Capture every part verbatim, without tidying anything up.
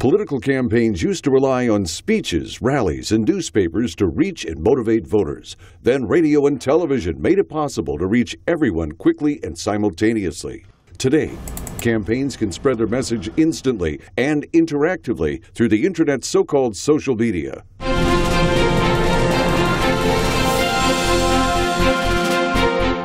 Political campaigns used to rely on speeches, rallies, and newspapers to reach and motivate voters. Then radio and television made it possible to reach everyone quickly and simultaneously. Today, campaigns can spread their message instantly and interactively through the internet's so-called social media.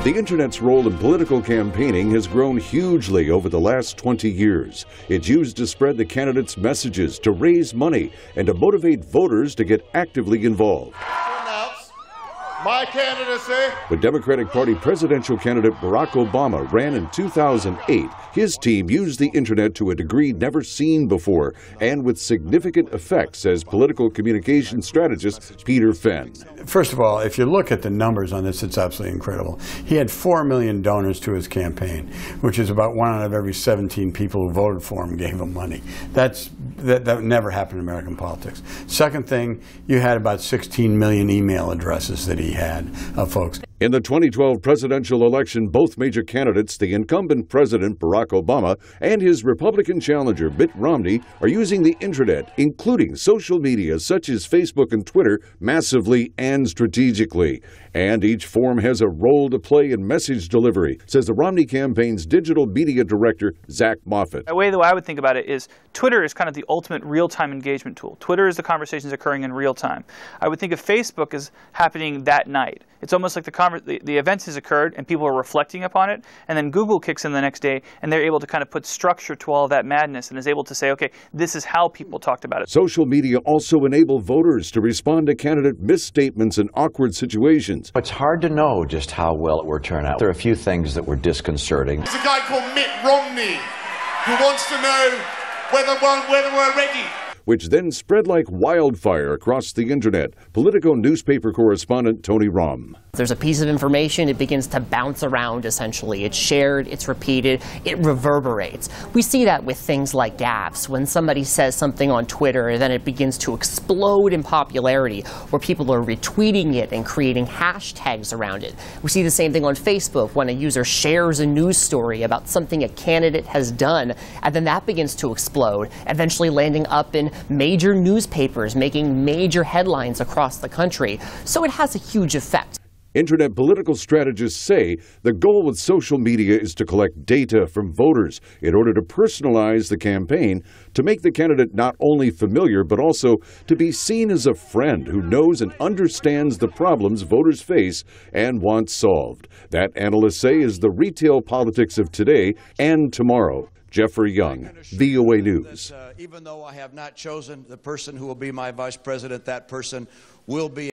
The internet's role in political campaigning has grown hugely over the last twenty years. It's used to spread the candidates' messages, to raise money, and to motivate voters to get actively involved. My candidacy. When Democratic Party presidential candidate Barack Obama ran in two thousand eight, his team used the internet to a degree never seen before, and with significant effect, says political communication strategist Peter Fenn. First of all, if you look at the numbers on this, it's absolutely incredible. He had four million donors to his campaign, which is about one out of every seventeen people who voted for him gave him money. That's, that, that never happened in American politics. Second thing, you had about sixteen million email addresses that he had of folks. In the twenty twelve presidential election, both major candidates, the incumbent president Barack Obama and his Republican challenger Mitt Romney, are using the internet, including social media such as Facebook and Twitter, massively and strategically. And each form has a role to play in message delivery, says the Romney campaign's digital media director, Zach Moffat. The way that I would think about it is Twitter is kind of the ultimate real-time engagement tool. Twitter is the conversations occurring in real time. I would think of Facebook as happening that night. It's almost like the The, the events has occurred and people are reflecting upon it, and then Google kicks in the next day and they're able to kind of put structure to all that madness and is able to say, okay, this is how people talked about it. Social media also enable voters to respond to candidate misstatements in awkward situations. It's hard to know just how well it will turn out. There are a few things that were disconcerting. There's a guy called Mitt Romney who wants to know whether we're, whether we're ready, which then spread like wildfire across the internet. Politico newspaper correspondent Tony Rom. There's a piece of information, it begins to bounce around essentially. It's shared, it's repeated, it reverberates. We see that with things like gaffes. When somebody says something on Twitter, then it begins to explode in popularity where people are retweeting it and creating hashtags around it. We see the same thing on Facebook when a user shares a news story about something a candidate has done, and then that begins to explode, eventually landing up in major newspapers, making major headlines across the country. So it has a huge effect. Internet political strategists say the goal with social media is to collect data from voters in order to personalize the campaign, to make the candidate not only familiar, but also to be seen as a friend who knows and understands the problems voters face and want solved. That, analysts say, is the retail politics of today and tomorrow. Jeffrey Young, V O A News. That, uh, even though I have not chosen the person who will be my vice president, that person will be